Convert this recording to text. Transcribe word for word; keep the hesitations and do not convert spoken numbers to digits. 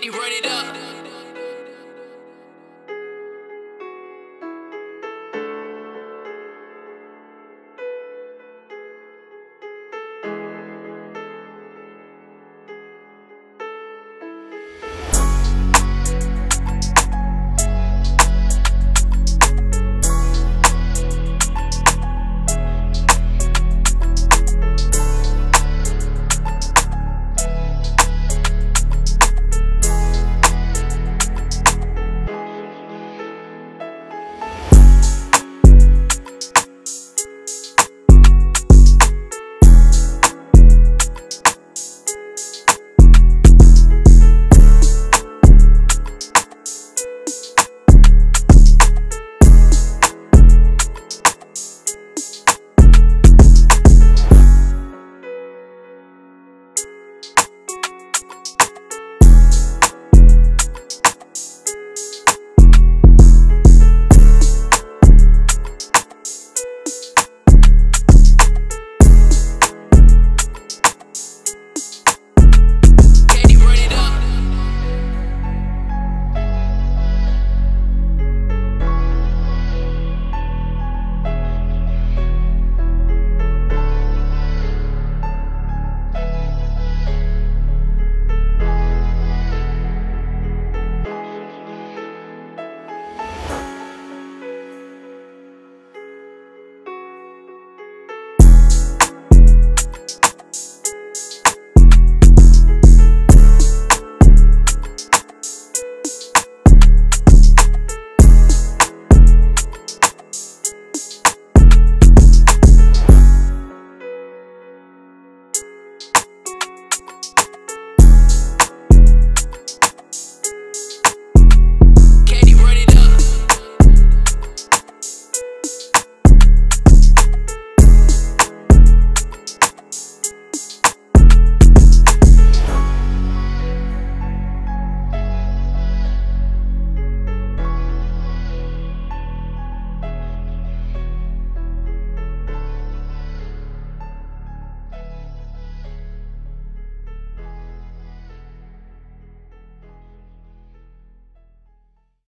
Daddy, run it up.